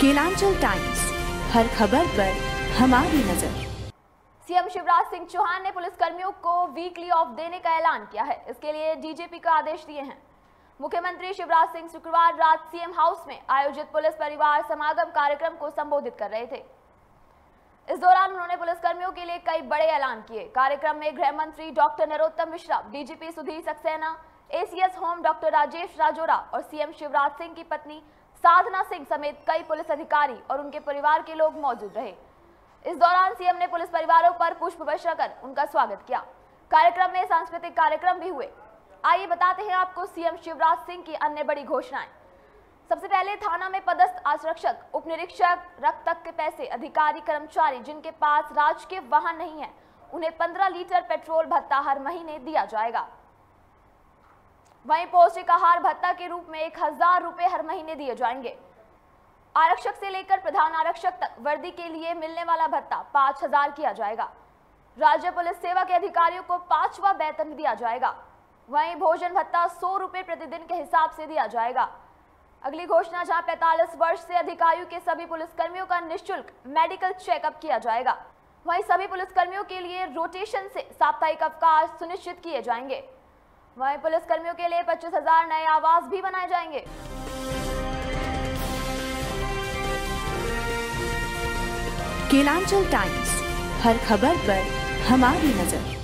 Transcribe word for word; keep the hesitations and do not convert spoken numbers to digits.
Kelanchal times, हर खबर पर हमारी नजर। सीएम शिवराज सिंह चौहान ने पुलिस कर्मियों को वीकली ऑफ देने का ऐलान किया है। इसके लिए डीजीपी को आदेश दिए हैं। मुख्यमंत्री शिवराज सिंह शुक्रवार रात सीएम हाउस में आयोजित पुलिस परिवार समागम कार्यक्रम को संबोधित कर रहे थे। इस दौरान उन्होंने पुलिस कर्मियों के लिए कई बड़े ऐलान किए। कार्यक्रम में गृह मंत्री doctor Narottam Mishra, DGP Sudhir Saxena, ACS home doctor Rajesh Rajora और सीएम शिवराज सिंह की पत्नी साधना सिंह समेत कई पुलिस अधिकारी और उनके परिवार के लोग मौजूद रहे। इस दौरान सीएम ने पुलिस परिवारों पर पुष्प वर्षा कर उनका स्वागत किया। कार्यक्रम में सांस्कृतिक कार्यक्रम भी हुए। आइए बताते हैं आपको सीएम शिवराज सिंह की अन्य बड़ी घोषणाएं। सबसे पहले थाना में पदस्थ आरक्षक, उप निरीक्षक, रक्तक के पैसे अधिकारी कर्मचारी जिनके पास राजकीय वाहन नहीं है, उन्हें पंद्रह लीटर पेट्रोल भत्ता हर महीने दिया जाएगा। वहीं पौष्टिक आहार भत्ता के रूप में एक हजार रुपए हर महीने दिए जाएंगे। आरक्षक से लेकर प्रधान आरक्षक तक वर्दी के लिए मिलने वाला भत्ता पाँच हजार किया जाएगा। राज्य पुलिस सेवा के अधिकारियों को पांचवा वेतन दिया जाएगा। वहीं भोजन भत्ता सौ रुपए प्रतिदिन के हिसाब से दिया जाएगा। अगली घोषणा, जहां पैंतालीस वर्ष से अधिक आयु के सभी पुलिसकर्मियों का निःशुल्क मेडिकल चेकअप किया जाएगा। वहीं सभी पुलिसकर्मियों के लिए रोटेशन से साप्ताहिक अवकाश सुनिश्चित किए जाएंगे। वहीं पुलिसकर्मियों के लिए पच्चीस हजार नए आवास भी बनाए जाएंगे। केलांचल टाइम्स, हर खबर पर हमारी नजर।